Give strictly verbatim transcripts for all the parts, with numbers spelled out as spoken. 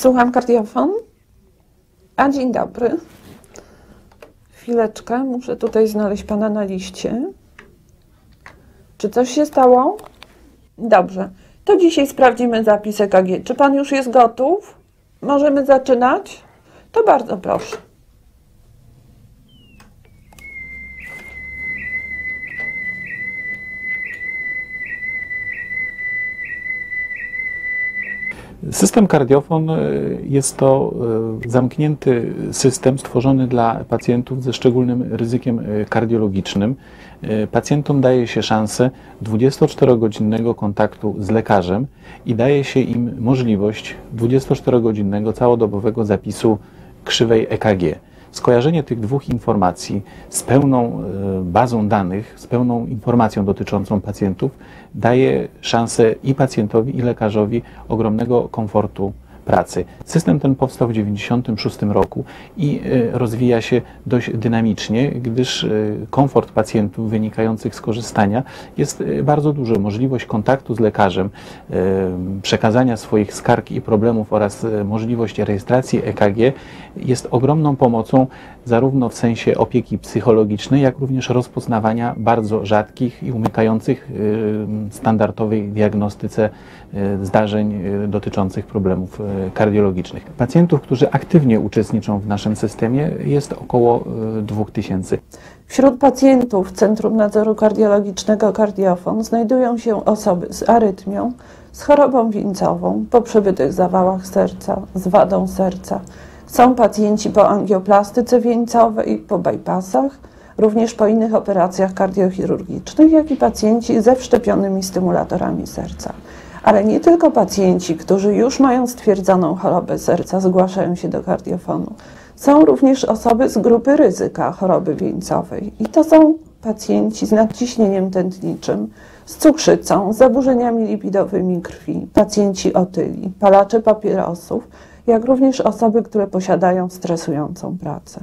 Słucham, kardiofon? A, dzień dobry. Chwileczkę, muszę tutaj znaleźć pana na liście. Czy coś się stało? Dobrze. To dzisiaj sprawdzimy zapis E K G. Czy pan już jest gotów? Możemy zaczynać? To bardzo proszę. System kardiofon jest to zamknięty system stworzony dla pacjentów ze szczególnym ryzykiem kardiologicznym. Pacjentom daje się szansę dwudziestoczterogodzinnego kontaktu z lekarzem i daje się im możliwość dwudziestoczterogodzinnego całodobowego zapisu krzywej E K G. Skojarzenie tych dwóch informacji z pełną bazą danych, z pełną informacją dotyczącą pacjentów daje szansę i pacjentowi, i lekarzowi ogromnego komfortu pracy. System ten powstał w tysiąc dziewięćset dziewięćdziesiątym szóstym roku i rozwija się dość dynamicznie, gdyż komfort pacjentów wynikających z korzystania jest bardzo duży. Możliwość kontaktu z lekarzem, przekazania swoich skarg i problemów oraz możliwość rejestracji E K G jest ogromną pomocą zarówno w sensie opieki psychologicznej, jak również rozpoznawania bardzo rzadkich i umykających standardowej diagnostyce zdarzeń dotyczących problemów kardiologicznych. Pacjentów, którzy aktywnie uczestniczą w naszym systemie, jest około dwóch tysięcy. Wśród pacjentów Centrum Nadzoru Kardiologicznego Kardiofon znajdują się osoby z arytmią, z chorobą wieńcową, po przebytych zawałach serca, z wadą serca. Są pacjenci po angioplastyce wieńcowej, po bypassach, również po innych operacjach kardiochirurgicznych, jak i pacjenci ze wszczepionymi stymulatorami serca. Ale nie tylko pacjenci, którzy już mają stwierdzoną chorobę serca, zgłaszają się do kardiofonu. Są również osoby z grupy ryzyka choroby wieńcowej i to są pacjenci z nadciśnieniem tętniczym, z cukrzycą, z zaburzeniami lipidowymi krwi, pacjenci otyli, palacze papierosów, jak również osoby, które posiadają stresującą pracę.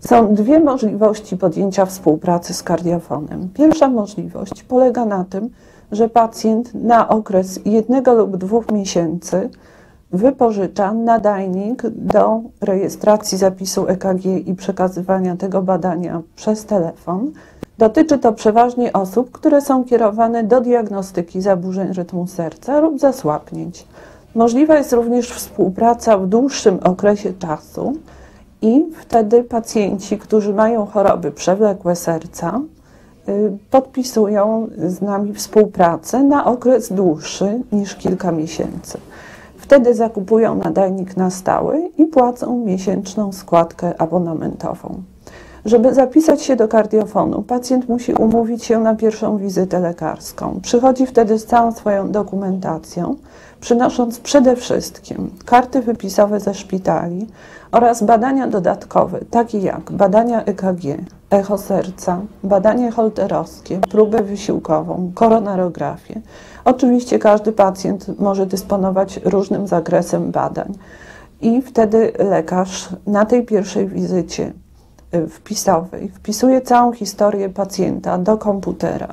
Są dwie możliwości podjęcia współpracy z kardiofonem. Pierwsza możliwość polega na tym, że pacjent na okres jednego lub dwóch miesięcy wypożycza nadajnik do rejestracji zapisu E K G i przekazywania tego badania przez telefon. Dotyczy to przeważnie osób, które są kierowane do diagnostyki zaburzeń rytmu serca lub zasłabnięć. Możliwa jest również współpraca w dłuższym okresie czasu i wtedy pacjenci, którzy mają choroby przewlekłe serca, podpisują z nami współpracę na okres dłuższy niż kilka miesięcy. Wtedy zakupują nadajnik na stałe i płacą miesięczną składkę abonamentową. Żeby zapisać się do kardiofonu, pacjent musi umówić się na pierwszą wizytę lekarską. Przychodzi wtedy z całą swoją dokumentacją, przynosząc przede wszystkim karty wypisowe ze szpitali oraz badania dodatkowe, takie jak badania E K G, echo serca, badanie holterowskie, próbę wysiłkową, koronarografię. Oczywiście każdy pacjent może dysponować różnym zakresem badań i wtedy lekarz na tej pierwszej wizycie wpisowej wpisuje całą historię pacjenta do komputera,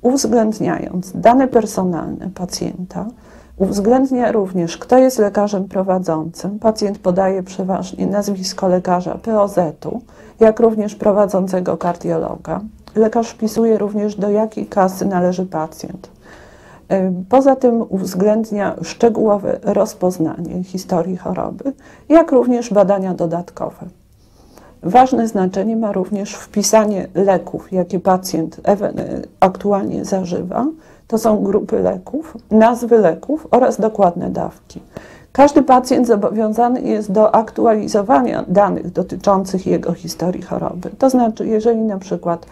uwzględniając dane personalne pacjenta, uwzględnia również, kto jest lekarzem prowadzącym. Pacjent podaje przeważnie nazwisko lekarza P O Z-u, jak również prowadzącego kardiologa. Lekarz wpisuje również, do jakiej kasy należy pacjent. Poza tym uwzględnia szczegółowe rozpoznanie historii choroby, jak również badania dodatkowe. Ważne znaczenie ma również wpisanie leków, jakie pacjent aktualnie zażywa. To są grupy leków, nazwy leków oraz dokładne dawki. Każdy pacjent zobowiązany jest do aktualizowania danych dotyczących jego historii choroby. To znaczy, jeżeli na przykład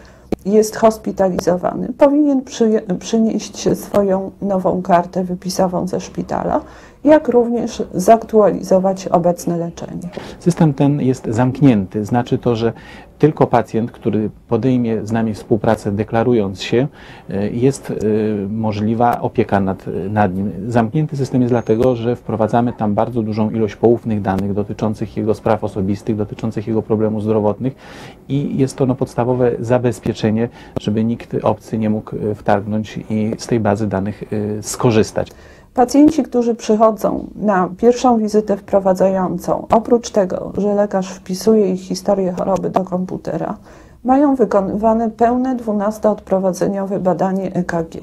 jest hospitalizowany, powinien przy, przynieść swoją nową kartę wypisową ze szpitala, jak również zaktualizować obecne leczenie. System ten jest zamknięty, znaczy to, że tylko pacjent, który podejmie z nami współpracę deklarując się, jest możliwa opieka nad, nad nim. Zamknięty system jest dlatego, że wprowadzamy tam bardzo dużą ilość poufnych danych dotyczących jego spraw osobistych, dotyczących jego problemów zdrowotnych i jest to no, podstawowe zabezpieczenie, żeby nikt obcy nie mógł wtargnąć i z tej bazy danych skorzystać. Pacjenci, którzy przychodzą na pierwszą wizytę wprowadzającą, oprócz tego, że lekarz wpisuje ich historię choroby do komputera, mają wykonywane pełne dwunastoodprowadzeniowe badanie E K G.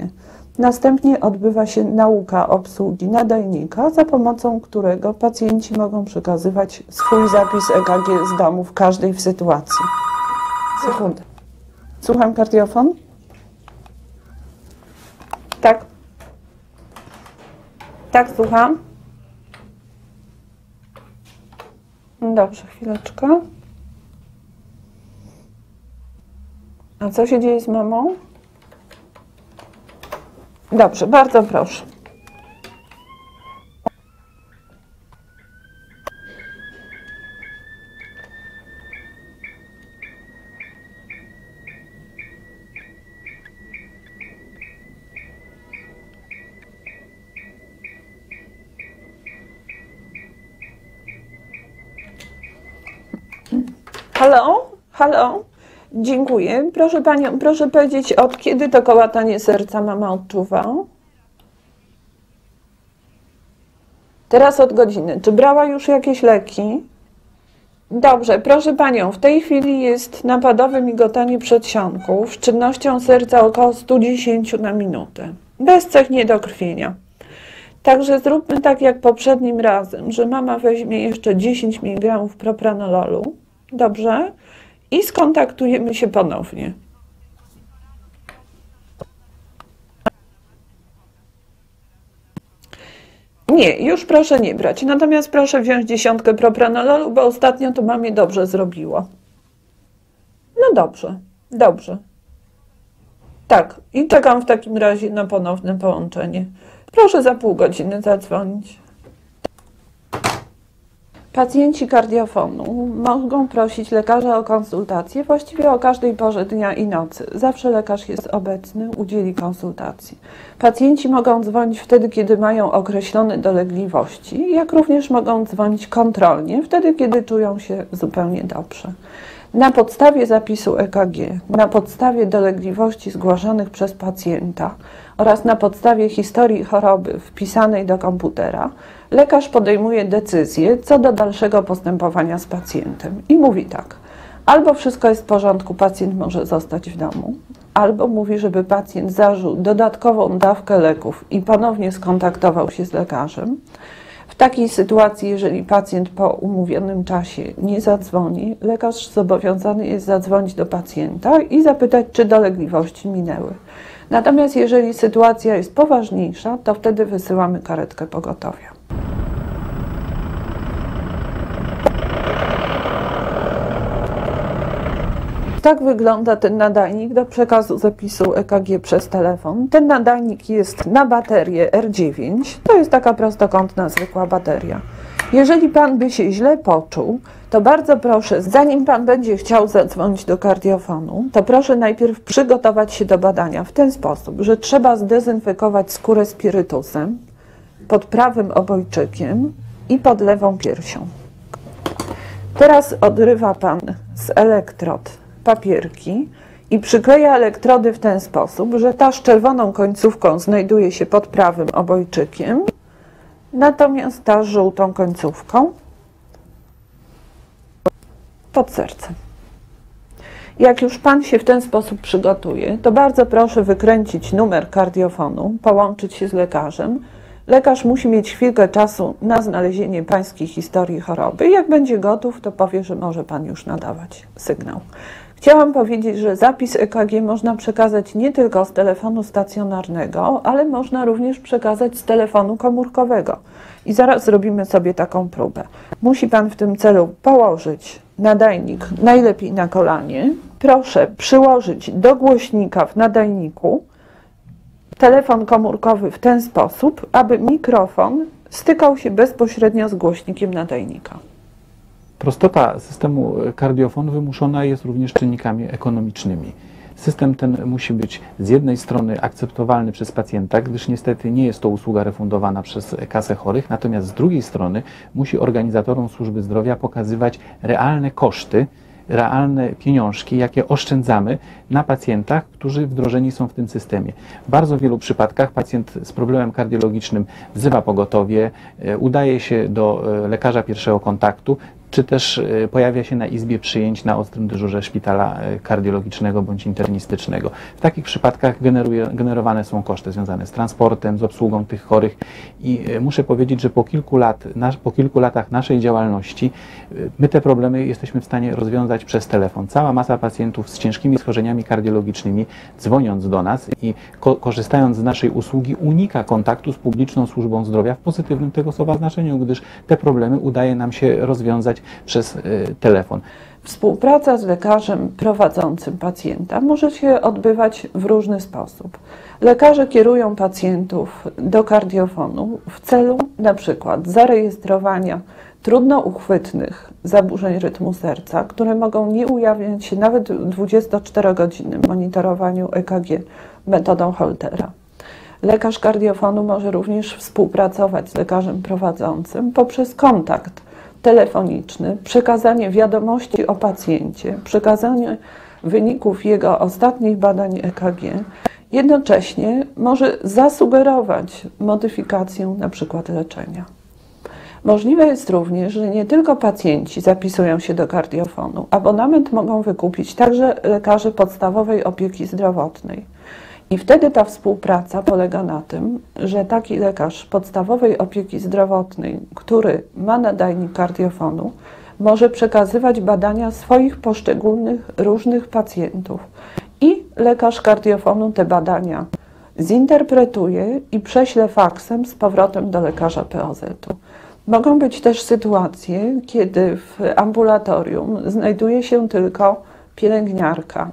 Następnie odbywa się nauka obsługi nadajnika, za pomocą którego pacjenci mogą przekazywać swój zapis E K G z domu w każdej sytuacji. Sekundę. Słucham kardiofon? Tak. Tak, słucham. Dobrze, chwileczkę. A co się dzieje z mamą? Dobrze, bardzo proszę. Halo? Halo? Dziękuję. Proszę Panią, proszę powiedzieć, od kiedy to kołatanie serca mama odczuwa? Teraz od godziny. Czy brała już jakieś leki? Dobrze, proszę Panią, w tej chwili jest napadowe migotanie przedsionków z czynnością serca około sto dziesięć na minutę. Bez cech niedokrwienia. Także zróbmy tak jak poprzednim razem, że mama weźmie jeszcze dziesięć miligramów propranololu. Dobrze? I skontaktujemy się ponownie. Nie, już proszę nie brać. Natomiast proszę wziąć dziesiątkę propranololu, bo ostatnio to mamie dobrze zrobiło. No dobrze, dobrze. Tak, i czekam w takim razie na ponowne połączenie. Proszę za pół godziny zadzwonić. Pacjenci kardiofonu mogą prosić lekarza o konsultację właściwie o każdej porze dnia i nocy. Zawsze lekarz jest obecny, udzieli konsultacji. Pacjenci mogą dzwonić wtedy, kiedy mają określone dolegliwości, jak również mogą dzwonić kontrolnie, wtedy, kiedy czują się zupełnie dobrze. Na podstawie zapisu E K G, na podstawie dolegliwości zgłaszanych przez pacjenta oraz na podstawie historii choroby wpisanej do komputera, lekarz podejmuje decyzję co do dalszego postępowania z pacjentem i mówi tak, albo wszystko jest w porządku, pacjent może zostać w domu, albo mówi, żeby pacjent zażył dodatkową dawkę leków i ponownie skontaktował się z lekarzem. W takiej sytuacji, jeżeli pacjent po umówionym czasie nie zadzwoni, lekarz zobowiązany jest zadzwonić do pacjenta i zapytać, czy dolegliwości minęły. Natomiast jeżeli sytuacja jest poważniejsza, to wtedy wysyłamy karetkę pogotowia. Tak wygląda ten nadajnik do przekazu zapisu E K G przez telefon. Ten nadajnik jest na baterię R dziewięć. To jest taka prostokątna, zwykła bateria. Jeżeli Pan by się źle poczuł, to bardzo proszę, zanim Pan będzie chciał zadzwonić do kardiofonu, to proszę najpierw przygotować się do badania w ten sposób, że trzeba zdezynfekować skórę spirytusem pod prawym obojczykiem i pod lewą piersią. Teraz odrywa Pan z elektrod papierki i przykleja elektrody w ten sposób, że ta z czerwoną końcówką znajduje się pod prawym obojczykiem, natomiast ta z żółtą końcówką pod sercem. Jak już Pan się w ten sposób przygotuje, to bardzo proszę wykręcić numer kardiofonu, połączyć się z lekarzem. Lekarz musi mieć chwilkę czasu na znalezienie Pańskiej historii choroby. Jak będzie gotów, to powie, że może Pan już nadawać sygnał. Chciałam powiedzieć, że zapis E K G można przekazać nie tylko z telefonu stacjonarnego, ale można również przekazać z telefonu komórkowego. I zaraz zrobimy sobie taką próbę. Musi Pan w tym celu położyć nadajnik najlepiej na kolanie. Proszę przyłożyć do głośnika w nadajniku telefon komórkowy w ten sposób, aby mikrofon stykał się bezpośrednio z głośnikiem nadajnika. Prostota systemu kardiofonu wymuszona jest również czynnikami ekonomicznymi. System ten musi być z jednej strony akceptowalny przez pacjenta, gdyż niestety nie jest to usługa refundowana przez kasę chorych, natomiast z drugiej strony musi organizatorom służby zdrowia pokazywać realne koszty, realne pieniążki, jakie oszczędzamy na pacjentach, którzy wdrożeni są w tym systemie. W bardzo wielu przypadkach pacjent z problemem kardiologicznym wzywa pogotowie, udaje się do lekarza pierwszego kontaktu, czy też pojawia się na izbie przyjęć na ostrym dyżurze szpitala kardiologicznego bądź internistycznego. W takich przypadkach generuje, generowane są koszty związane z transportem, z obsługą tych chorych i muszę powiedzieć, że po kilku, lat, po kilku latach naszej działalności my te problemy jesteśmy w stanie rozwiązać przez telefon. Cała masa pacjentów z ciężkimi schorzeniami kardiologicznymi dzwoniąc do nas i ko korzystając z naszej usługi unika kontaktu z publiczną służbą zdrowia w pozytywnym tego słowa znaczeniu, gdyż te problemy udaje nam się rozwiązać przez telefon. Współpraca z lekarzem prowadzącym pacjenta może się odbywać w różny sposób. Lekarze kierują pacjentów do kardiofonu w celu na przykład zarejestrowania trudno uchwytnych zaburzeń rytmu serca, które mogą nie ujawniać się nawet w dwudziestoczterogodzinnym monitorowaniu E K G metodą Holtera. Lekarz kardiofonu może również współpracować z lekarzem prowadzącym poprzez kontakt telefoniczny, przekazanie wiadomości o pacjencie, przekazanie wyników jego ostatnich badań E K G, jednocześnie może zasugerować modyfikację na przykład leczenia. Możliwe jest również, że nie tylko pacjenci zapisują się do kardiofonu, abonament mogą wykupić także lekarze podstawowej opieki zdrowotnej. I wtedy ta współpraca polega na tym, że taki lekarz podstawowej opieki zdrowotnej, który ma nadajnik kardiofonu, może przekazywać badania swoich poszczególnych różnych pacjentów i lekarz kardiofonu te badania zinterpretuje i prześle faksem z powrotem do lekarza P O Z-u. Mogą być też sytuacje, kiedy w ambulatorium znajduje się tylko pielęgniarka.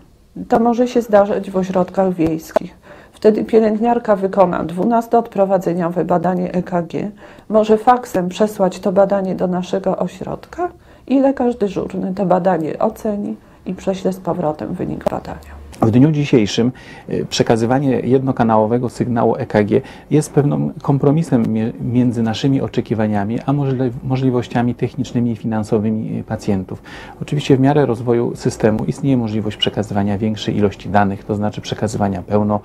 To może się zdarzać w ośrodkach wiejskich. Wtedy pielęgniarka wykona dwunastoodprowadzeniowe badanie E K G, może faksem przesłać to badanie do naszego ośrodka i lekarz dyżurny to badanie oceni i prześle z powrotem wynik badania. W dniu dzisiejszym przekazywanie jednokanałowego sygnału E K G jest pewnym kompromisem między naszymi oczekiwaniami a możliwościami technicznymi i finansowymi pacjentów. Oczywiście w miarę rozwoju systemu istnieje możliwość przekazywania większej ilości danych, to znaczy przekazywania pełno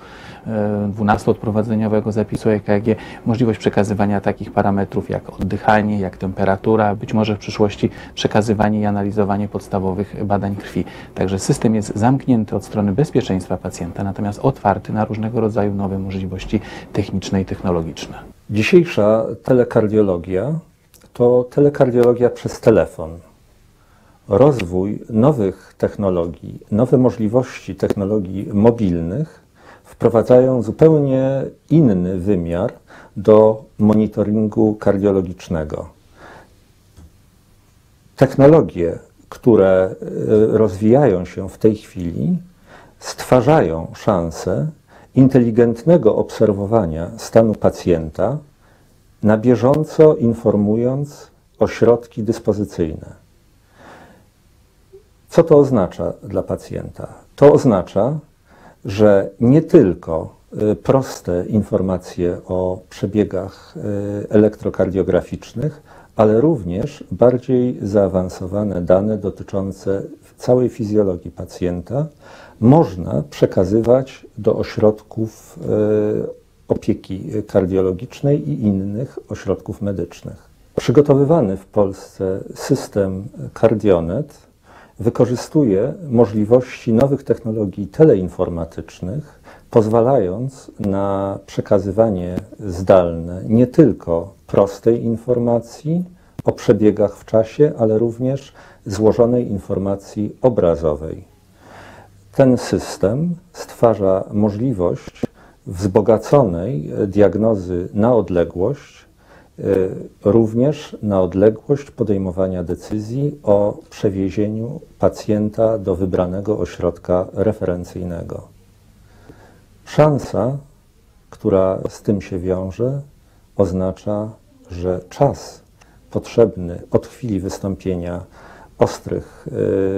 dwunastoodprowadzeniowego zapisu E K G, możliwość przekazywania takich parametrów jak oddychanie, jak temperatura, być może w przyszłości przekazywanie i analizowanie podstawowych badań krwi. Także system jest zamknięty od strony bezpieczeństwa. bezpieczeństwa pacjenta, natomiast otwarty na różnego rodzaju nowe możliwości techniczne i technologiczne. Dzisiejsza telekardiologia to telekardiologia przez telefon. Rozwój nowych technologii, nowe możliwości technologii mobilnych wprowadzają zupełnie inny wymiar do monitoringu kardiologicznego. Technologie, które rozwijają się w tej chwili, stwarzają szansę inteligentnego obserwowania stanu pacjenta, na bieżąco informując ośrodki dyspozycyjne. Co to oznacza dla pacjenta? To oznacza, że nie tylko proste informacje o przebiegach elektrokardiograficznych, ale również bardziej zaawansowane dane dotyczące całej fizjologii pacjenta można przekazywać do ośrodków opieki kardiologicznej i innych ośrodków medycznych. Przygotowywany w Polsce system Cardionet wykorzystuje możliwości nowych technologii teleinformatycznych, pozwalając na przekazywanie zdalne nie tylko prostej informacji o przebiegach w czasie, ale również złożonej informacji obrazowej. Ten system stwarza możliwość wzbogaconej diagnozy na odległość, również na odległość podejmowania decyzji o przewiezieniu pacjenta do wybranego ośrodka referencyjnego. Szansa, która z tym się wiąże, oznacza, że czas potrzebny od chwili wystąpienia ostrych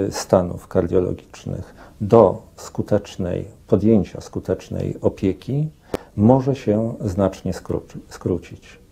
stanów kardiologicznych do skutecznej, podjęcia skutecznej opieki może się znacznie skrócić.